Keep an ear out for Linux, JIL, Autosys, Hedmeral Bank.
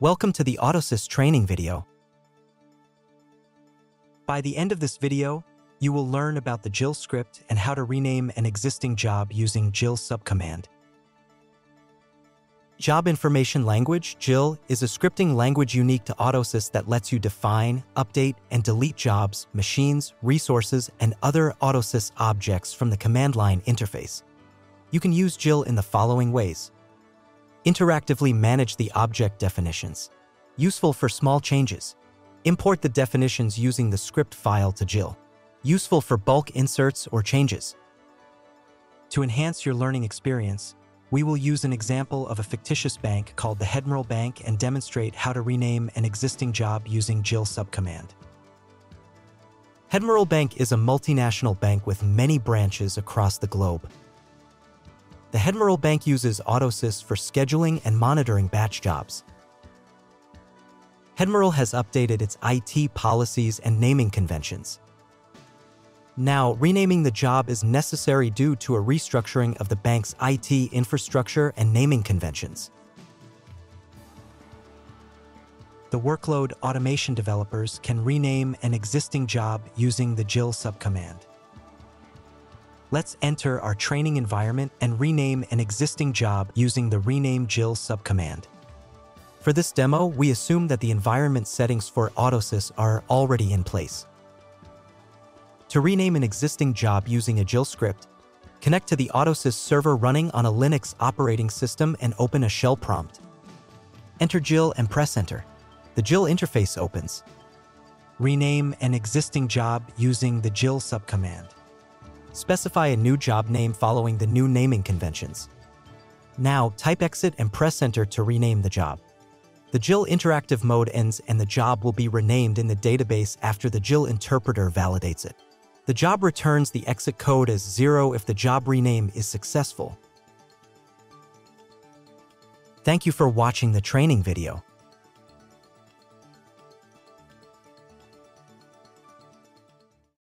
Welcome to the Autosys training video. By the end of this video, you will learn about the JIL script and how to rename an existing job using JIL subcommand. Job Information Language, JIL, is a scripting language unique to Autosys that lets you define, update, and delete jobs, machines, resources, and other Autosys objects from the command line interface. You can use JIL in the following ways. Interactively manage the object definitions. Useful for small changes. Import the definitions using the script file to JIL. Useful for bulk inserts or changes. To enhance your learning experience, we will use an example of a fictitious bank called the Hedmeral Bank and demonstrate how to rename an existing job using JIL subcommand. Hedmeral Bank is a multinational bank with many branches across the globe. The Hedmeral Bank uses Autosys for scheduling and monitoring batch jobs. Hedmeral has updated its IT policies and naming conventions. Now, renaming the job is necessary due to a restructuring of the bank's IT infrastructure and naming conventions. The workload automation developers can rename an existing job using the JIL subcommand. Let's enter our training environment and rename an existing job using the rename JIL subcommand. For this demo, we assume that the environment settings for Autosys are already in place. To rename an existing job using a JIL script, connect to the Autosys server running on a Linux operating system and open a shell prompt. Enter JIL and press Enter. The JIL interface opens. Rename an existing job using the JIL subcommand. Specify a new job name following the new naming conventions. Now, type exit and press Enter to rename the job. The JIL interactive mode ends and the job will be renamed in the database after the JIL interpreter validates it. The job returns the exit code as 0 if the job rename is successful. Thank you for watching the training video.